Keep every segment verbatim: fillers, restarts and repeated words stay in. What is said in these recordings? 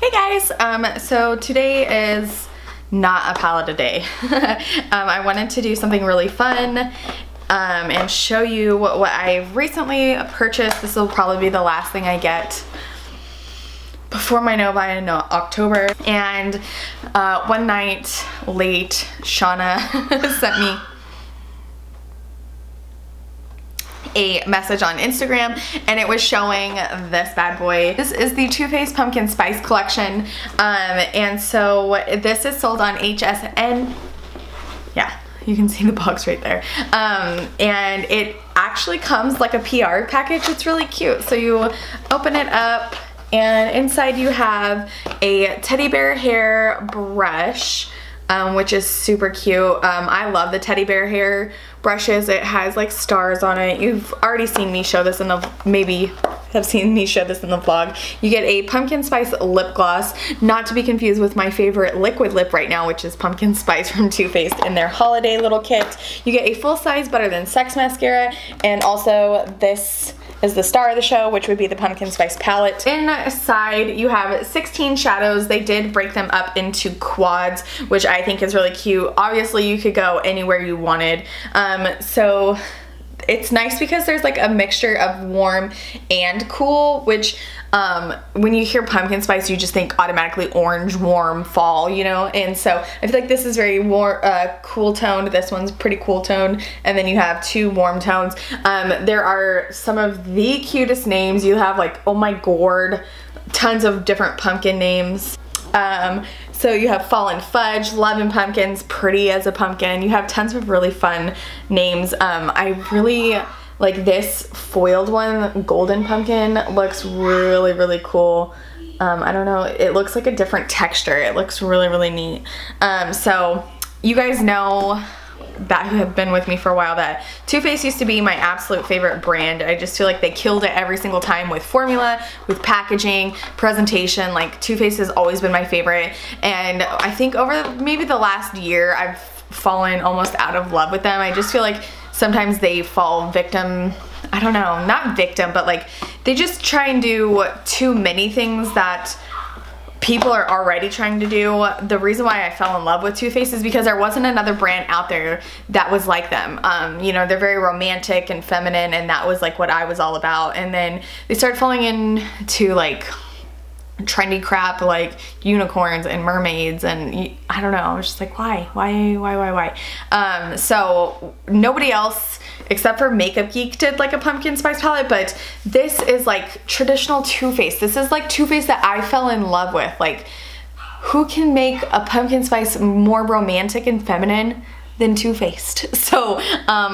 Hey guys, um, so today is not a palette a day. um, I wanted to do something really fun um, and show you what, what I recently purchased. This will probably be the last thing I get before my no buy in October. And uh, one night late, Shauna sent me a message on Instagram, and it was showing this bad boy. This is the Too Faced Pumpkin Spice Collection, um, and so this is sold on H S N. Yeah, you can see the box right there. Um, and it actually comes like a P R package. It's really cute. So you open it up, and inside you have a teddy bear hair brush, Um, which is super cute. Um, I love the teddy bear hair brushes. It has like stars on it. You've already seen me show this in the, maybe have seen me show this in the vlog. You get a pumpkin spice lip gloss, not to be confused with my favorite liquid lip right now, which is pumpkin spice from Too Faced in their holiday little kit. You get a full size Better Than Sex mascara, and also this is the star of the show, which would be the pumpkin spice palette. Inside you have sixteen shadows. They did break them up into quads, which I think is really cute. Obviously you could go anywhere you wanted. Um, so it's nice because there's like a mixture of warm and cool, which um, when you hear pumpkin spice, you just think automatically orange, warm, fall, you know? And so I feel like this is very warm, uh, cool toned. This one's pretty cool toned. And then you have two warm tones. Um, there are some of the cutest names. You have like, oh my gourd, tons of different pumpkin names. Um, so you have Fallen Fudge, Love and Pumpkins, Pretty as a Pumpkin. You have tons of really fun names. Um, I really like this foiled one, Golden Pumpkin, looks really, really cool. Um, I don't know, it looks like a different texture. It looks really, really neat. Um, so you guys know that who have been with me for a while that Too Faced used to be my absolute favorite brand. I just feel like they killed it every single time with formula, with packaging, presentation. Like Too Faced has always been my favorite, and I think over maybe the last year I've fallen almost out of love with them. I just feel like sometimes they fall victim, I don't know, not victim, but like they just try and do too many things that people are already trying to do. The reason why I fell in love with Too Faced is because there wasn't another brand out there that was like them. Um, you know, they're very romantic and feminine, and that was like what I was all about. And then they started falling into like trendy crap like unicorns and mermaids, and I don't know, I was just like, why, why, why, why, why? Um, so nobody else except for Makeup Geek did like a pumpkin spice palette, but this is like traditional Too Faced. This is like Too Faced that I fell in love with. Like, who can make a pumpkin spice more romantic and feminine than Too Faced? So um,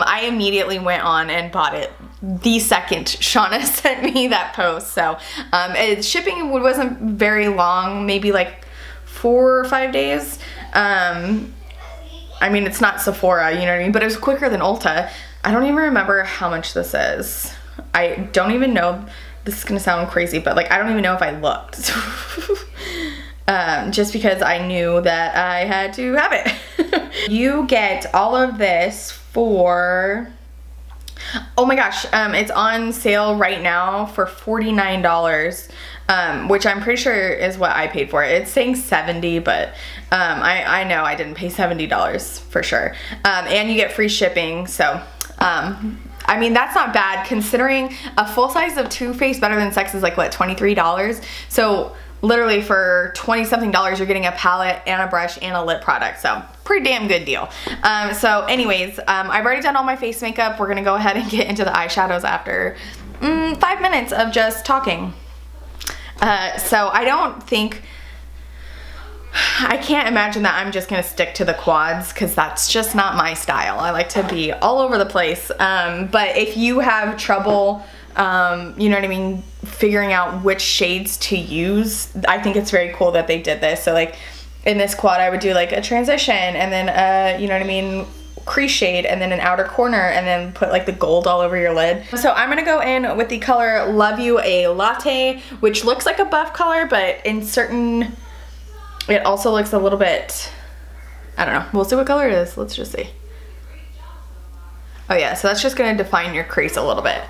I immediately went on and bought it the second Shauna sent me that post. So um, it, shipping wasn't very long, maybe like four or five days. Um, I mean, it's not Sephora, you know what I mean? But it was quicker than Ulta. I don't even remember how much this is. I don't even know, this is gonna sound crazy, but like I don't even know if I looked. um, just because I knew that I had to have it. You get all of this for, oh my gosh, um, it's on sale right now for forty-nine dollars, um, which I'm pretty sure is what I paid for it. It's saying seventy dollars, but um, I, I know I didn't pay seventy dollars for sure. Um, and you get free shipping, so um, I mean, that's not bad considering a full size of Too Faced Better Than Sex is like, what, twenty-three dollars? So literally for twenty something dollars, you're getting a palette and a brush and a lip product. So pretty damn good deal. Um, so anyways, um, I've already done all my face makeup. We're gonna go ahead and get into the eyeshadows after mm, five minutes of just talking. Uh, so I don't think, I can't imagine that I'm just gonna stick to the quads because that's just not my style. I like to be all over the place. Um, but if you have trouble, Um, you know what I mean, figuring out which shades to use, I think it's very cool that they did this. So like in this quad, I would do like a transition and then uh, you know what I mean, crease shade and then an outer corner and then put like the gold all over your lid. So I'm gonna go in with the color Love You a Latte, which looks like a buff color, but in certain, it also looks a little bit, I don't know. We'll see what color it is. Let's just see. Oh yeah, so that's just gonna define your crease a little bit.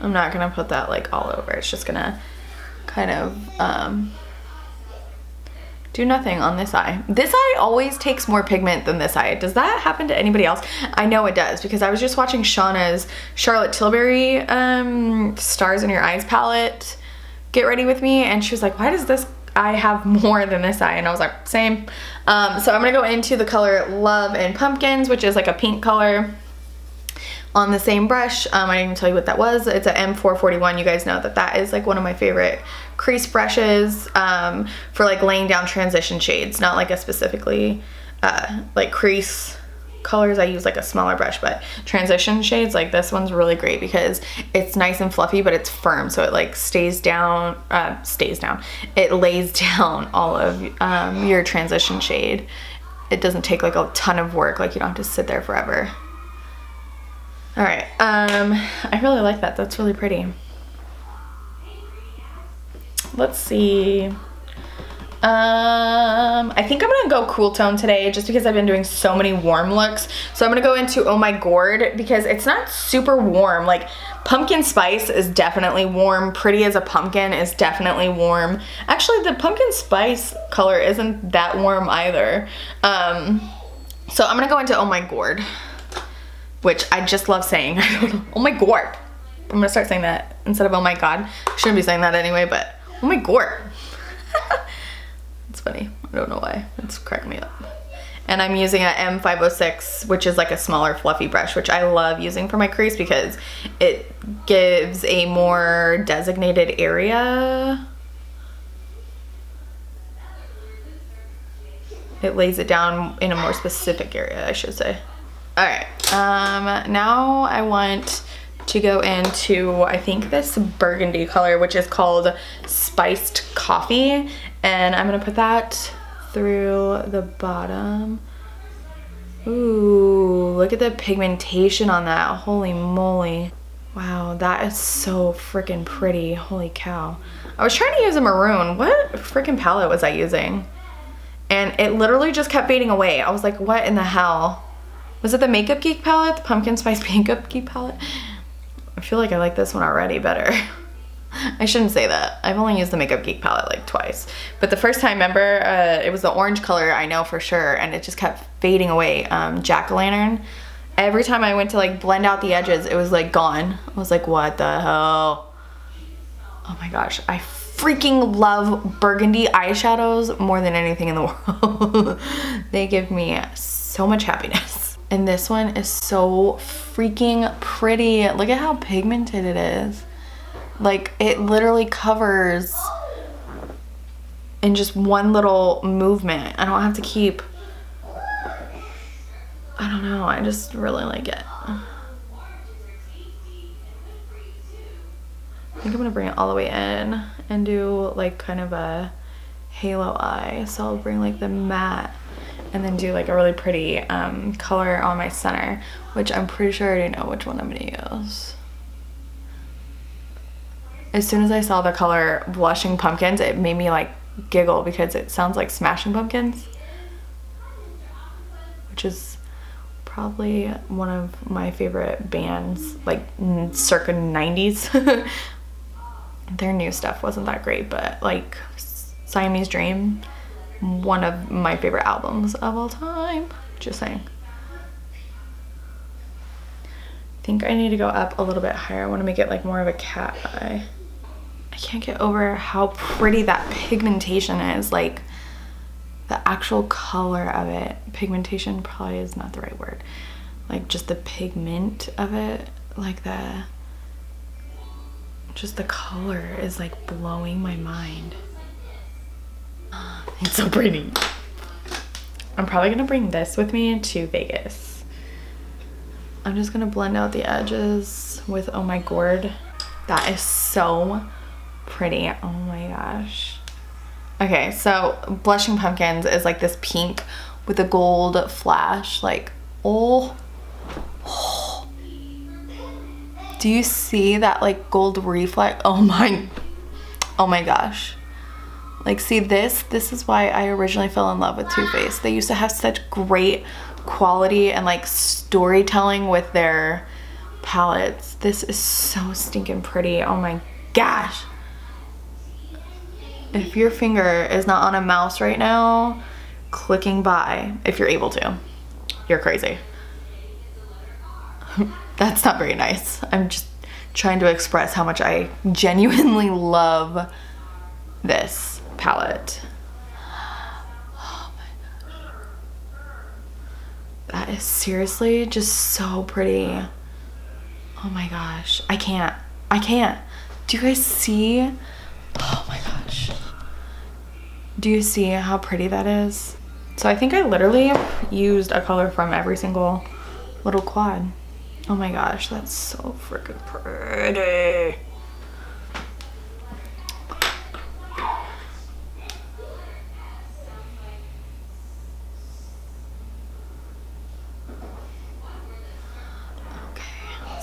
I'm not gonna put that like all over. It's just gonna kind of um, do nothing on this eye. This eye always takes more pigment than this eye. Does that happen to anybody else? I know it does, because I was just watching Shauna's Charlotte Tilbury um, Stars in Your Eyes palette get ready with me, and she was like, why does this I have more than this eye? And I was like, same. Um, so I'm gonna go into the color Love and Pumpkins, which is like a pink color, on the same brush. um, I didn't even tell you what that was. It's an M four forty-one. You guys know that that is like one of my favorite crease brushes um, for like laying down transition shades, not like a specifically uh, like crease colors. I use like a smaller brush, but transition shades, like this one's really great because it's nice and fluffy, but it's firm, so it like stays down, uh, stays down. It lays down all of um, your transition shade. It doesn't take like a ton of work, like you don't have to sit there forever. All right, um, I really like that. That's really pretty. Let's see. Um, I think I'm gonna go cool tone today just because I've been doing so many warm looks. So I'm gonna go into Oh My Gourd because it's not super warm. Like Pumpkin Spice is definitely warm. Pretty as a Pumpkin is definitely warm. Actually, the Pumpkin Spice color isn't that warm either. Um, so I'm gonna go into Oh My Gourd, which I just love saying. I don't know. Oh my gourd. I'm gonna start saying that instead of oh my god. Shouldn't be saying that anyway, but oh my gourd. It's funny. I don't know why. It's cracking me up. And I'm using a M five oh six, which is like a smaller fluffy brush, which I love using for my crease because it gives a more designated area. It lays it down in a more specific area, I should say. Alright, um, now I want to go into, I think, this burgundy color, which is called Spiced Coffee, and I'm going to put that through the bottom. Ooh, look at the pigmentation on that. Holy moly. Wow, that is so freaking pretty. Holy cow. I was trying to use a maroon. What freaking palette was I using? And it literally just kept fading away. I was like, what in the hell? Was it the Makeup Geek palette? The Pumpkin Spice Makeup Geek palette? I feel like I like this one already better. I shouldn't say that. I've only used the Makeup Geek palette like twice. But the first time, remember, uh, it was the orange color, I know for sure, and it just kept fading away. Um, Jack-o'-lantern. Every time I went to like blend out the edges, it was like gone. I was like, what the hell? Oh my gosh, I freaking love burgundy eyeshadows more than anything in the world. They give me so much happiness. And this one is so freaking pretty. Look at how pigmented it is. Like, it literally covers in just one little movement. I don't have to keep, I don't know, I just really like it. I think I'm gonna bring it all the way in and do like kind of a halo eye. So I'll bring like the matte and then do like a really pretty um, color on my center, which I'm pretty sure I already know which one I'm gonna use. As soon as I saw the color Blushing Pumpkins, it made me like giggle because it sounds like Smashing Pumpkins, which is probably one of my favorite bands, like circa nineties. Their new stuff wasn't that great, but like Siamese Dream, one of my favorite albums of all time. Just saying. I think I need to go up a little bit higher. I want to make it like more of a cat eye. I can't get over how pretty that pigmentation is. Like the actual color of it. Pigmentation probably is not the right word. Like just the pigment of it. Like the, just the color is like blowing my mind. It's so pretty. I'm probably gonna bring this with me to Vegas. I'm just gonna blend out the edges with Oh My Gourd. That is so pretty. Oh my gosh. Okay, so Blushing Pumpkins is like this pink with a gold flash. Like, oh, oh. Do you see that like gold reflect? Oh my, oh my gosh. Like, see this? This is why I originally fell in love with Too Faced. They used to have such great quality and like storytelling with their palettes. This is so stinking pretty. Oh my gosh. if your finger is not on a mouse right now, clicking by, if you're able to, you're crazy. That's not very nice. I'm just trying to express how much I genuinely love this palette. Oh my gosh. That is seriously just so pretty. Oh my gosh. I can't. I can't. Do you guys see? Oh my gosh. Do you see how pretty that is? So I think I literally used a color from every single little quad. Oh my gosh, that's so freaking pretty. Okay,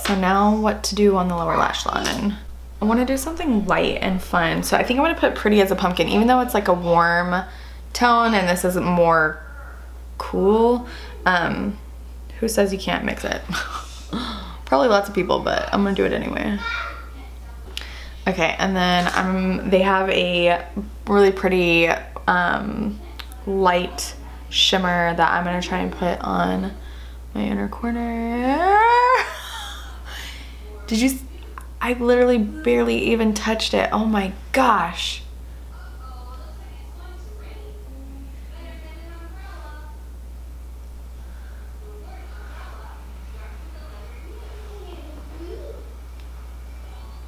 so now what to do on the lower lash line. I want to do something light and fun, so I think I'm going to put Pretty as a Pumpkin, even though it's like a warm tone and this is more cool. Um, who says you can't mix it? Probably lots of people, but I'm going to do it anyway. Okay, and then um, they have a really pretty um, light shimmer that I'm going to try and put on my inner corner. Did you see? I literally barely even touched it. Oh my gosh.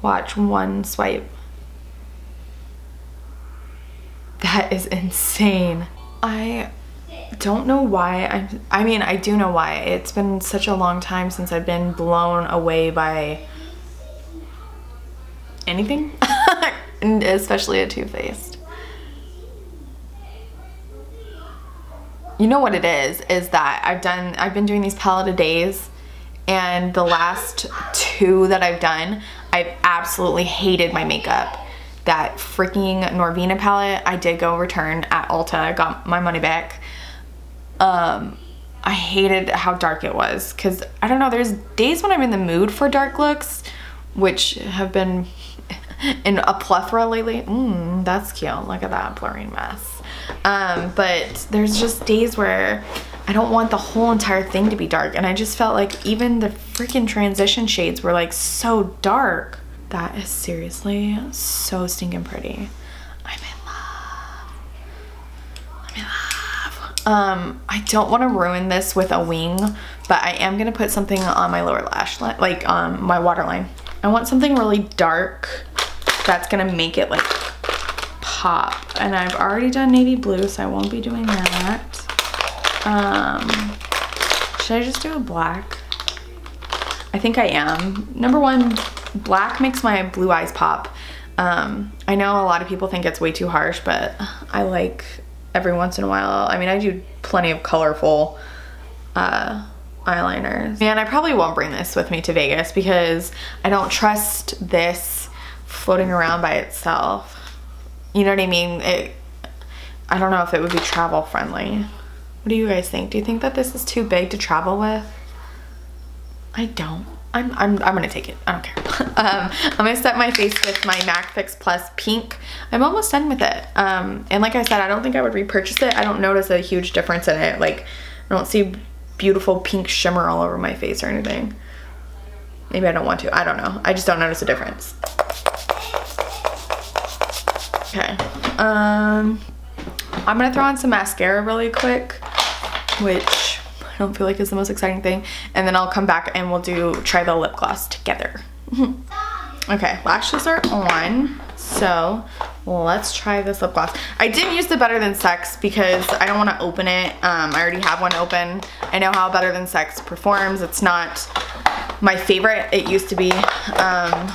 Watch one swipe. That is insane. I don't know why I'm, I mean, I do know why. It's been such a long time since I've been blown away by anything, and especially a Too Faced. You know what it is, is that I've done, I've been doing these palette a days, and the last two that I've done, I've absolutely hated my makeup. That freaking Norvina palette, I did go return at Ulta, I got my money back. Um, I hated how dark it was, because I don't know, there's days when I'm in the mood for dark looks, which have been in a plethora lately. Mmm, that's cute. Look at that blurring mess. Um, but there's just days where I don't want the whole entire thing to be dark, and I just felt like even the freaking transition shades were like so dark. That is seriously so stinking pretty. I'm in love. I'm in love. Um, I don't want to ruin this with a wing, but I am gonna put something on my lower lash line, like um, my waterline. I want something really dark that's gonna make it like pop. And I've already done navy blue, so I won't be doing that. Um, should I just do a black? I think I am. Number one, black makes my blue eyes pop. Um, I know a lot of people think it's way too harsh, but I like every once in a while. I mean, I do plenty of colorful uh, eyeliners. And I probably won't bring this with me to Vegas because I don't trust this floating around by itself. You know what I mean? It, I don't know if it would be travel friendly. What do you guys think? Do you think that this is too big to travel with? I don't. I'm, I'm, I'm gonna take it. I don't care. um, I'm gonna set my face with my Mac Fix Plus pink. I'm almost done with it. Um, and like I said, I don't think I would repurchase it. I don't notice a huge difference in it. Like, I don't see beautiful pink shimmer all over my face or anything. Maybe I don't want to. I don't know. I just don't notice a difference. Okay. Um, I'm gonna throw on some mascara really quick, which I don't feel like is the most exciting thing. And then I'll come back and we'll do try the lip gloss together. Okay, lashes are on. So let's try this lip gloss. I didn't use the Better Than Sex because I don't want to open it. Um, I already have one open. I know how Better Than Sex performs. It's not my favorite. It used to be. Um,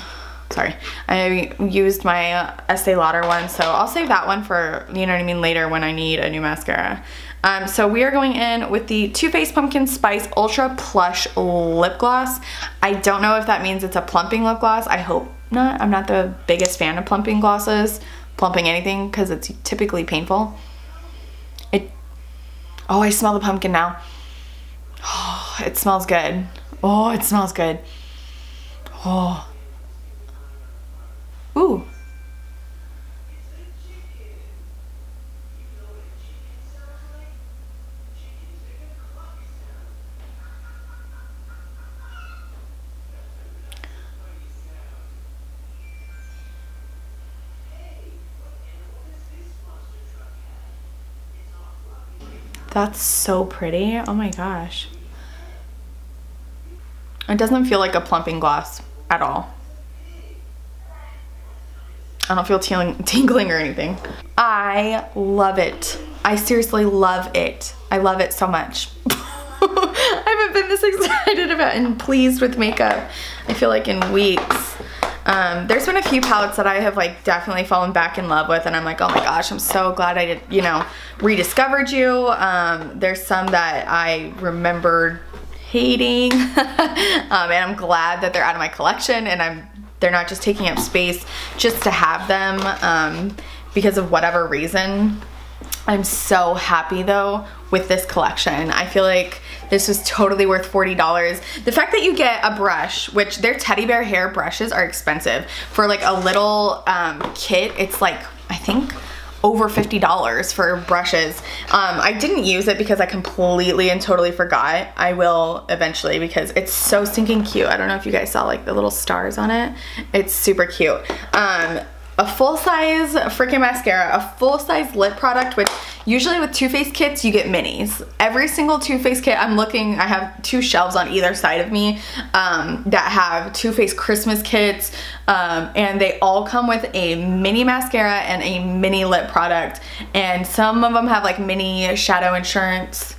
sorry. I used my Estee Lauder one, so I'll save that one for, you know what I mean, later when I need a new mascara. Um, so we are going in with the Too Faced Pumpkin Spice Ultra Plush Lip Gloss. I don't know if that means it's a plumping lip gloss. I hope not. I'm not the biggest fan of plumping glosses. Plumping anything, because it's typically painful. It, oh, I smell the pumpkin now. Oh, it smells good. Oh, it smells good. Oh. Ooh. That's so pretty. Oh my gosh. It doesn't feel like a plumping gloss at all. I don't feel tingling, tingling or anything. I love it. I seriously love it. I love it so much. I haven't been this excited about and pleased with makeup, I feel like, in weeks. Um, there's been a few palettes that I have like definitely fallen back in love with, and I'm like, oh my gosh, I'm so glad I did, you know, rediscovered you. Um, there's some that I remembered hating, um, and I'm glad that they're out of my collection, and I'm they're not just taking up space just to have them, um, because of whatever reason. I'm so happy though with this collection. I feel like this was totally worth forty dollars. The fact that you get a brush, which their teddy bear hair brushes are expensive. For like a little um, kit, it's like, I think, over fifty dollars for brushes. Um, I didn't use it because I completely and totally forgot. I will eventually because it's so stinking cute. I don't know if you guys saw like the little stars on it. It's super cute. Um, a full-size freaking mascara, a full-size lip product, which usually with Too Faced kits, you get minis. Every single Too Faced kit, I'm looking, I have two shelves on either side of me um, that have Too Faced Christmas kits, um, and they all come with a mini mascara and a mini lip product, and some of them have like mini shadow insurance.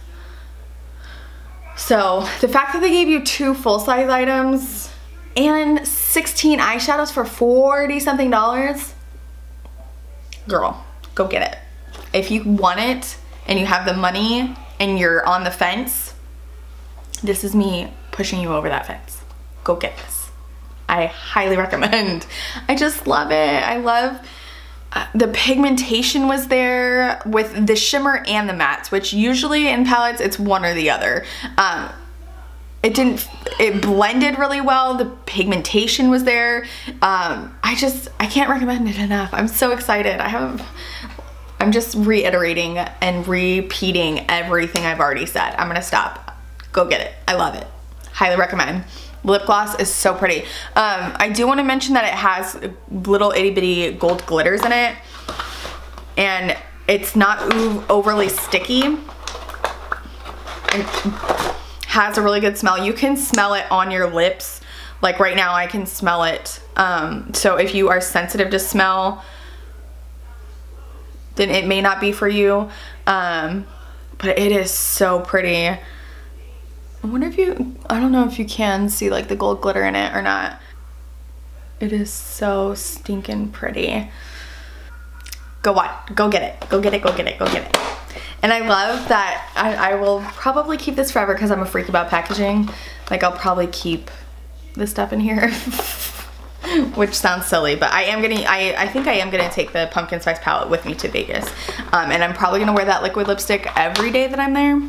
So the fact that they gave you two full-size items and sixteen eyeshadows for forty something dollars, girl, go get it. If you want it and you have the money and you're on the fence, this is me pushing you over that fence. Go get this. I highly recommend. I just love it. I love uh, the pigmentation was there with the shimmer and the mattes, which usually in palettes it's one or the other. Um, It didn't, it blended really well. The pigmentation was there. Um, I just, I can't recommend it enough. I'm so excited. I have, I'm just reiterating and repeating everything I've already said. I'm gonna stop. Go get it. I love it. Highly recommend. Lip gloss is so pretty. Um, I do wanna mention that it has little itty bitty gold glitters in it. And it's not overly sticky. And has a really good smell. You can smell it on your lips. Like right now I can smell it. Um, so if you are sensitive to smell, then it may not be for you. Um, but it is so pretty. I wonder if you, I don't know if you can see like the gold glitter in it or not. It is so stinking pretty. Go watch, go get it, go get it, go get it, go get it. And I love that I, I will probably keep this forever because I'm a freak about packaging. Like I'll probably keep this stuff in here, which sounds silly, but I am gonna, I, I think I am gonna take the pumpkin spice palette with me to Vegas. Um, and I'm probably gonna wear that liquid lipstick every day that I'm there.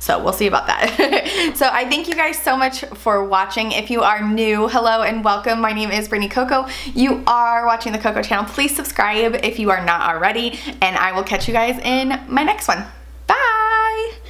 So we'll see about that. So I thank you guys so much for watching. If you are new, hello and welcome. My name is Brittany Coco. You are watching The Cocco Channel. Please subscribe if you are not already, and I will catch you guys in my next one.